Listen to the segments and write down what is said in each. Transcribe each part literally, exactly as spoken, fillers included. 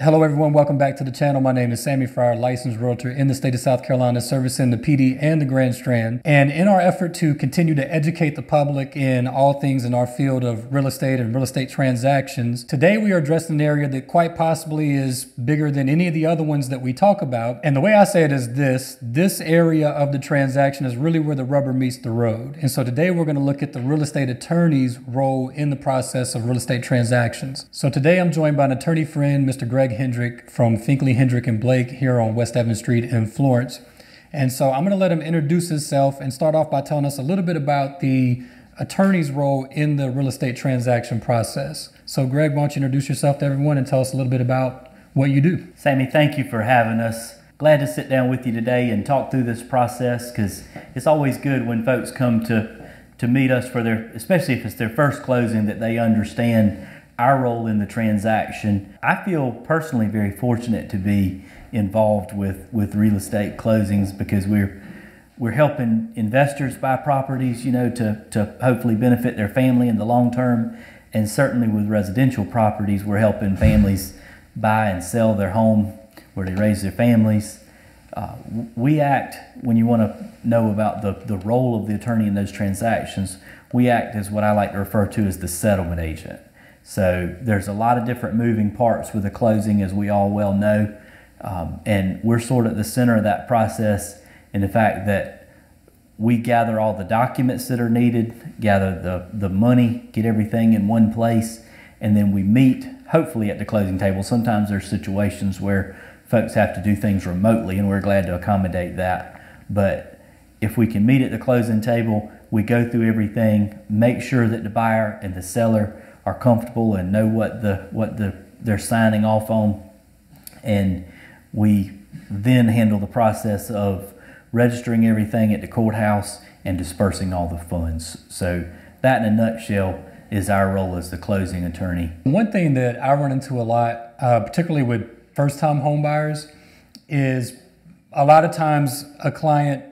Hello everyone, welcome back to the channel. My name is Sammy Fryer, licensed realtor in the state of South Carolina, servicing the P D and the Grand Strand. And in our effort to continue to educate the public in all things in our field of real estate and real estate transactions, today we are addressing an area that quite possibly is bigger than any of the other ones that we talk about. And the way I say it is this, this area of the transaction is really where the rubber meets the road. And so today we're going to look at the real estate attorney's role in the process of real estate transactions. So today I'm joined by an attorney friend, Mister Greg Hendrick from Finklea, Hendrick and Blake here on West Evans Street in Florence. And so I'm going to let him introduce himself and start off by telling us a little bit about the attorney's role in the real estate transaction process. So Greg, why don't you introduce yourself to everyone and tell us a little bit about what you do. Sammy, thank you for having us. Glad to sit down with you today and talk through this process, because it's always good when folks come to, to meet us for their, especially if it's their first closing, that they understand our role in the transaction. I feel personally very fortunate to be involved with, with real estate closings, because we're we're helping investors buy properties, you know, to, to hopefully benefit their family in the long term. And certainly with residential properties, we're helping families buy and sell their home where they raise their families. Uh, we act, when you want to know about the, the role of the attorney in those transactions, we act as what I like to refer to as the settlement agent. So there's a lot of different moving parts with a closing, as we all well know, um, and we're sort of at the center of that process, in the fact that we gather all the documents that are needed, gather the, the money, get everything in one place, and then we meet, hopefully at the closing table. Sometimes there's situations where folks have to do things remotely, and we're glad to accommodate that. But if we can meet at the closing table, we go through everything, make sure that the buyer and the seller are comfortable and know what the what the they're signing off on, and we then handle the process of registering everything at the courthouse and dispersing all the funds. So that, in a nutshell, is our role as the closing attorney. One thing that I run into a lot, uh, particularly with first-time home buyers, is a lot of times a client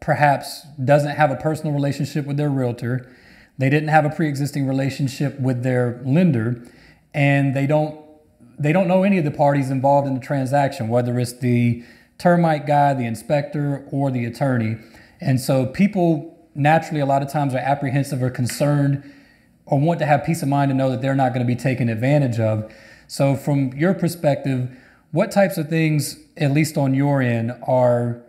perhaps doesn't have a personal relationship with their realtor. They didn't have a pre-existing relationship with their lender, and they don't they don't know any of the parties involved in the transaction, whether it's the termite guy, the inspector, or the attorney. And so people naturally a lot of times are apprehensive or concerned or want to have peace of mind to know that they're not going to be taken advantage of. So from your perspective, what types of things, at least on your end, are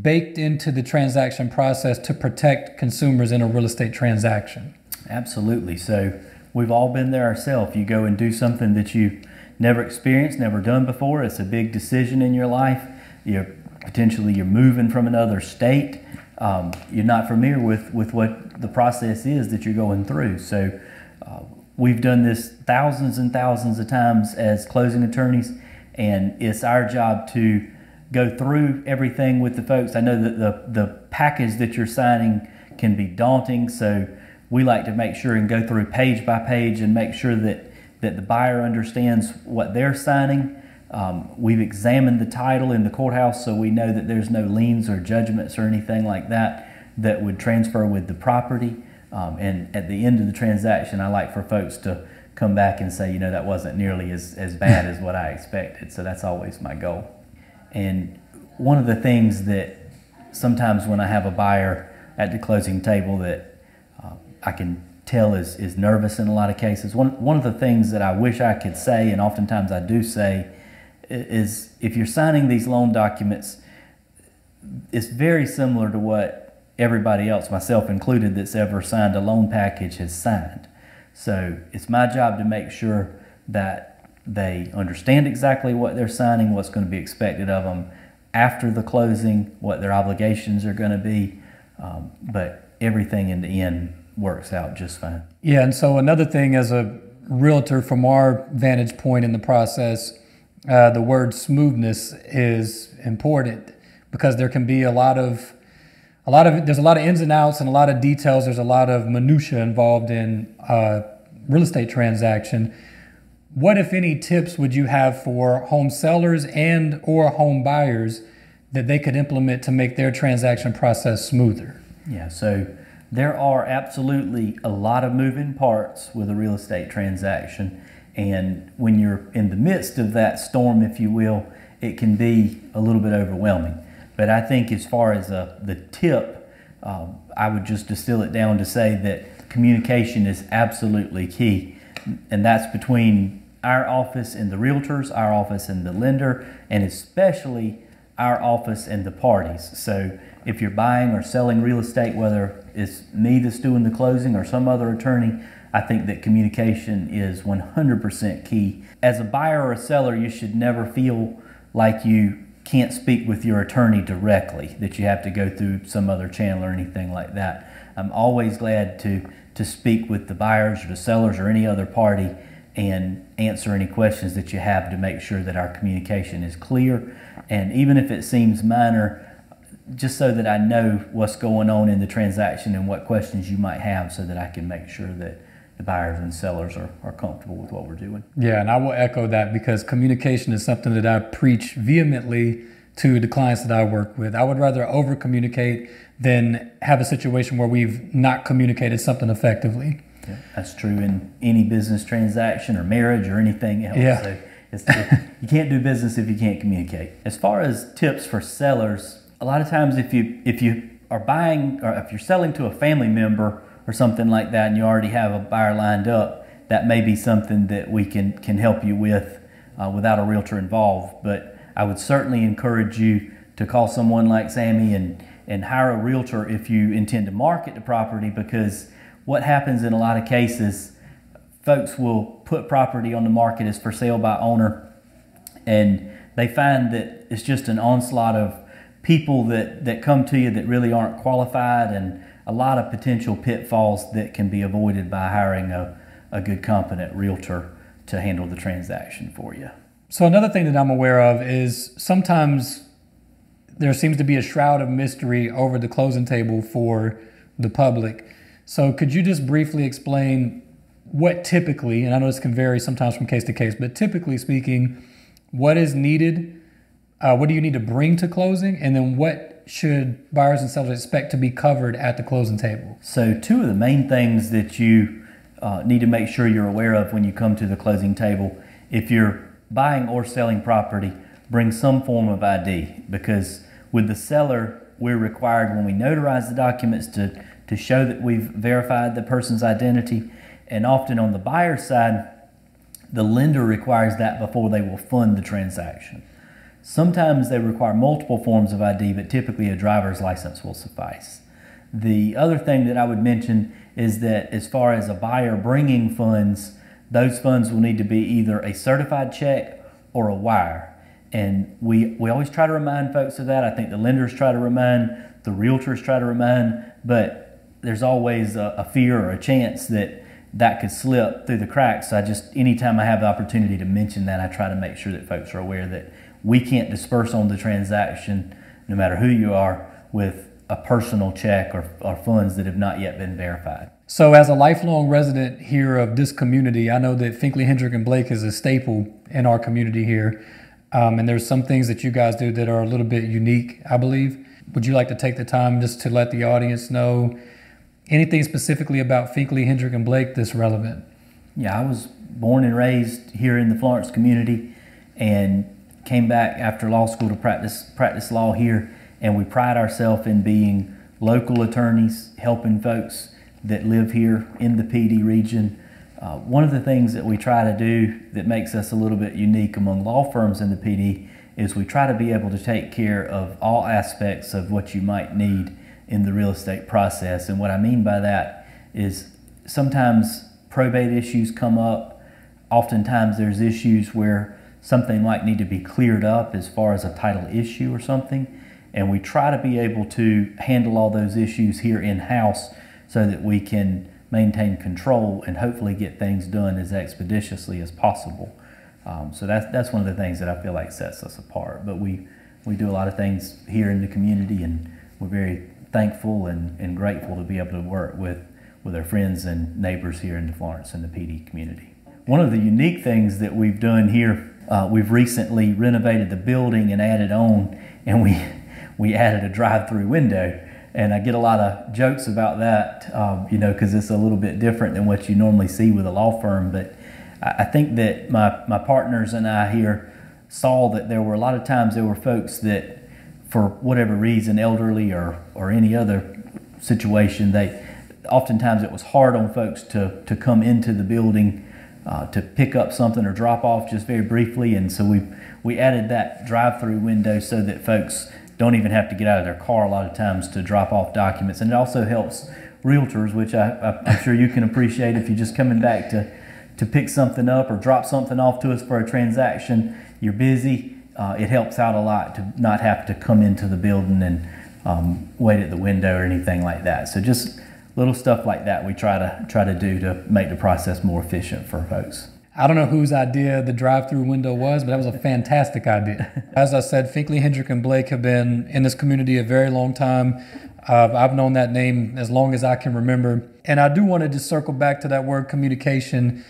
baked into the transaction process to protect consumers in a real estate transaction? Absolutely. So we've all been there ourselves. You go and do something that you've never experienced, never done before. It's a big decision in your life. You're potentially you're moving from another state. Um, you're not familiar with, with what the process is that you're going through. So uh, we've done this thousands and thousands of times as closing attorneys, and it's our job to go through everything with the folks. I know that the, the package that you're signing can be daunting, so we like to make sure and go through page by page and make sure that, that the buyer understands what they're signing. Um, we've examined the title in the courthouse, so we know that there's no liens or judgments or anything like that that would transfer with the property. Um, and at the end of the transaction, I like for folks to come back and say, you know, that wasn't nearly as, as bad as what I expected. So that's always my goal. And one of the things that sometimes when I have a buyer at the closing table that uh, I can tell is, is nervous in a lot of cases, one, one of the things that I wish I could say, and oftentimes I do say, is if you're signing these loan documents, it's very similar to what everybody else, myself included, that's ever signed a loan package has signed. So it's my job to make sure that they understand exactly what they're signing, what's going to be expected of them after the closing, what their obligations are going to be, um, but everything in the end works out just fine. Yeah, and so another thing as a realtor from our vantage point in the process, uh, the word smoothness is important, because there can be a lot of, a lot of, there's a lot of ins and outs and a lot of details, there's a lot of minutia involved in uh, real estate transaction. What, if any, tips would you have for home sellers and or home buyers that they could implement to make their transaction process smoother? Yeah, so there are absolutely a lot of moving parts with a real estate transaction, And when you're in the midst of that storm, if you will, it can be a little bit overwhelming. But I think as far as uh, the tip, uh, I would just distill it down to say that communication is absolutely key. And that's between our office and the realtors, our office and the lender, and especially our office and the parties. So if you're buying or selling real estate, whether it's me that's doing the closing or some other attorney, I think that communication is one hundred percent key. As a buyer or a seller, you should never feel like you can't speak with your attorney directly, that you have to go through some other channel or anything like that. I'm always glad to, to speak with the buyers or the sellers or any other party and answer any questions that you have to make sure that our communication is clear. And even if it seems minor, just so that I know what's going on in the transaction and what questions you might have so that I can make sure that the buyers and sellers are, are comfortable with what we're doing. Yeah, and I will echo that because communication is something that I preach vehemently to the clients that I work with. I would rather over communicate than have a situation where we've not communicated something effectively. Yeah, that's true in any business transaction or marriage or anything else. Yeah. So it's, it, you can't do business if you can't communicate. As far as tips for sellers, a lot of times if you if you are buying or if you're selling to a family member or something like that and you already have a buyer lined up, that may be something that we can, can help you with uh, without a realtor involved. But I would certainly encourage you to call someone like Sammy and, and hire a realtor if you intend to market the property, because what happens in a lot of cases, folks will put property on the market as for sale by owner, and they find that it's just an onslaught of people that, that come to you that really aren't qualified, and a lot of potential pitfalls that can be avoided by hiring a, a good, competent realtor to handle the transaction for you. So another thing that I'm aware of is sometimes there seems to be a shroud of mystery over the closing table for the public. So could you just briefly explain what typically, and I know this can vary sometimes from case to case, but typically speaking, what is needed? Uh, what do you need to bring to closing? And then what should buyers and sellers expect to be covered at the closing table? So two of the main things that you uh, need to make sure you're aware of when you come to the closing table, if you're buying or selling property, bring some form of I D, because with the seller, we're required when we notarize the documents to, to show that we've verified the person's identity. And often on the buyer's side, the lender requires that before they will fund the transaction. Sometimes they require multiple forms of I D, but typically a driver's license will suffice. The other thing that I would mention is that as far as a buyer bringing funds, those funds will need to be either a certified check or a wire. And we, we always try to remind folks of that. I think the lenders try to remind, the realtors try to remind, but there's always a, a fear or a chance that that could slip through the cracks. So I just, anytime I have the opportunity to mention that, I try to make sure that folks are aware that we can't disperse on the transaction, no matter who you are, with a personal check or, or funds that have not yet been verified. So as a lifelong resident here of this community, I know that Finklea, Hendrick, and Blake is a staple in our community here. Um, and there's some things that you guys do that are a little bit unique, I believe. Would you like to take the time just to let the audience know anything specifically about Finklea, Hendrick, and Blake that's relevant? Yeah, I was born and raised here in the Florence community, and came back after law school to practice practice law here, and we pride ourselves in being local attorneys, helping folks that live here in the P D region. Uh, one of the things that we try to do that makes us a little bit unique among law firms in the P D is we try to be able to take care of all aspects of what you might need in the real estate process. And what I mean by that is sometimes probate issues come up. Oftentimes there's issues where something might need to be cleared up as far as a title issue or something. And we try to be able to handle all those issues here in-house so that we can maintain control and hopefully get things done as expeditiously as possible. Um, so that's, that's one of the things that I feel like sets us apart. But we, we do a lot of things here in the community, and we're very thankful and, and grateful to be able to work with, with our friends and neighbors here in the Florence and the P D community. One of the unique things that we've done here, Uh, we've recently renovated the building and added on, and we we added a drive-through window. And I get a lot of jokes about that, um, you know, because it's a little bit different than what you normally see with a law firm. But I think that my, my partners and I here saw that there were a lot of times there were folks that, for whatever reason, elderly or, or any other situation, they oftentimes it was hard on folks to, to come into the building uh, to pick up something or drop off just very briefly. And so we, we added that drive-through window so that folks don't even have to get out of their car a lot of times to drop off documents. And it also helps realtors, which I, I, I'm sure you can appreciate if you're just coming back to, to pick something up or drop something off to us for a transaction. You're busy. Uh, it helps out a lot to not have to come into the building and um, wait at the window or anything like that. So just little stuff like that we try to try to do to make the process more efficient for folks. I don't know whose idea the drive-through window was, but that was a fantastic idea. As I said, Finklea, Hendrick, and Blake have been in this community a very long time. Uh, I've known that name as long as I can remember. And I do want to just circle back to that word communication.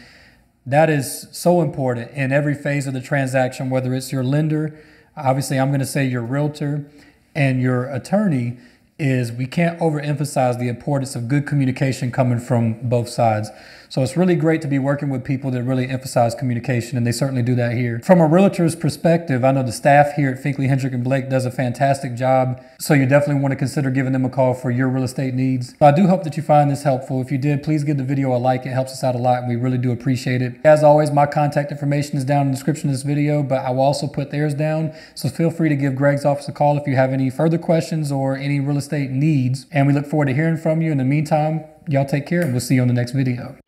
That is so important in every phase of the transaction, whether it's your lender, obviously I'm going to say your realtor, and your attorney. Is we can't overemphasize the importance of good communication coming from both sides. So it's really great to be working with people that really emphasize communication, and they certainly do that here. From a realtor's perspective, I know the staff here at Finklea, Hendrick and Blake does a fantastic job, so you definitely want to consider giving them a call for your real estate needs. So I do hope that you find this helpful. If you did, please give the video a like. It helps us out a lot, and we really do appreciate it. As always, my contact information is down in the description of this video, but I will also put theirs down, so feel free to give Greg's office a call if you have any further questions or any real estate needs, and we look forward to hearing from you. In the meantime, y'all take care, and we'll see you on the next video.